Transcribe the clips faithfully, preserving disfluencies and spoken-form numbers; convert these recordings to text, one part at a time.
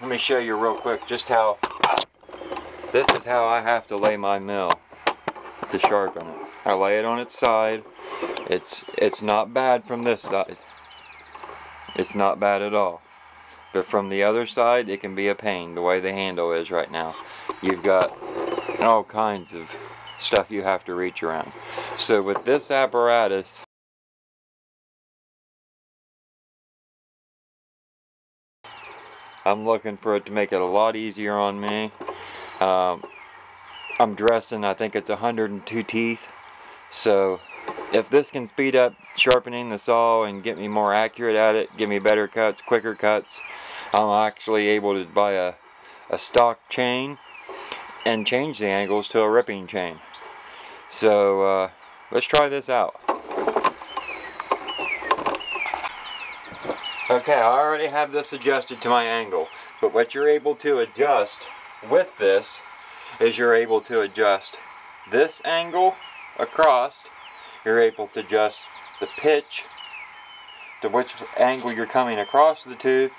Let me show you real quick just how, this is how I have to lay my mill to sharpen it. I lay it on its side. It's, it's not bad from this side. It's not bad at all. But from the other side, it can be a pain, the way the handle is right now. You've got all kinds of stuff you have to reach around. So with this apparatus, I'm looking for it to make it a lot easier on me. Um, I'm dressing, I think it's one hundred and two teeth. So if this can speed up sharpening the saw and get me more accurate at it, give me better cuts, quicker cuts, I'm actually able to buy a, a stock chain and change the angles to a ripping chain. So uh, let's try this out. Okay, I already have this adjusted to my angle, but what you're able to adjust with this is you're able to adjust this angle across, you're able to adjust the pitch to which angle you're coming across the tooth.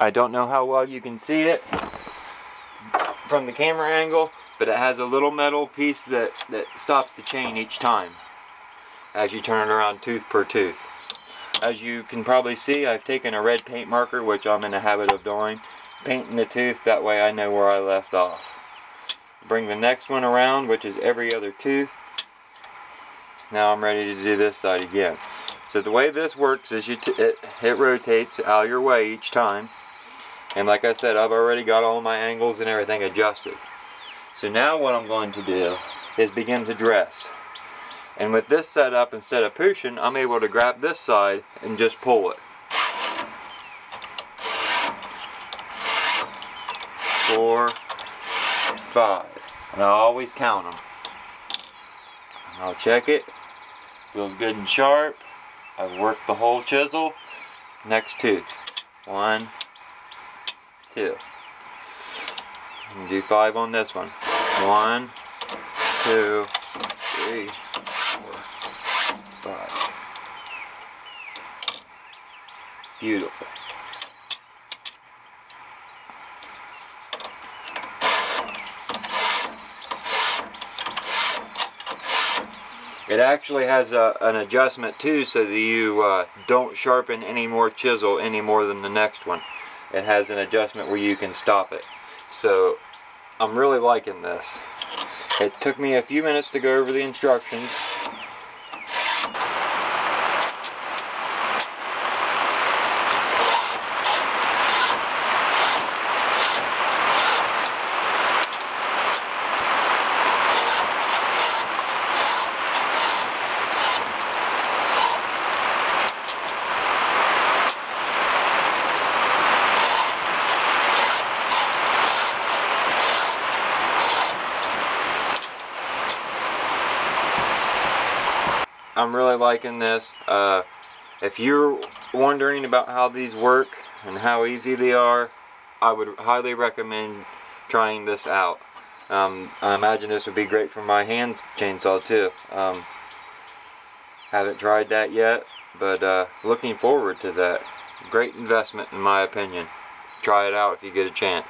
I don't know how well you can see it from the camera angle, but it has a little metal piece that, that stops the chain each time as you turn it around tooth per tooth. As you can probably see, I've taken a red paint marker, which I'm in the habit of doing, painting the tooth, that way I know where I left off. Bring the next one around, which is every other tooth. Now I'm ready to do this side again. So the way this works is you t it, it rotates out your way each time. And like I said, I've already got all my angles and everything adjusted. So now what I'm going to do is begin to dress. And with this setup, instead of pushing, I'm able to grab this side and just pull it. Four, five. And I always count them. And I'll check it. Feels good and sharp. I've worked the whole chisel. Next tooth. One, two. I'm gonna do five on this one. One, two, three, four, five. Beautiful. It actually has a, an adjustment too, so that you uh, don't sharpen any more chisel any more than the next one. It has an adjustment where you can stop it. So I'm really liking this. It took me a few minutes to go over the instructions. I'm really liking this. Uh, if you're wondering about how these work and how easy they are, I would highly recommend trying this out. Um, I imagine this would be great for my hand chainsaw too. Um, haven't tried that yet, but uh, looking forward to that. Great investment in my opinion. Try it out if you get a chance.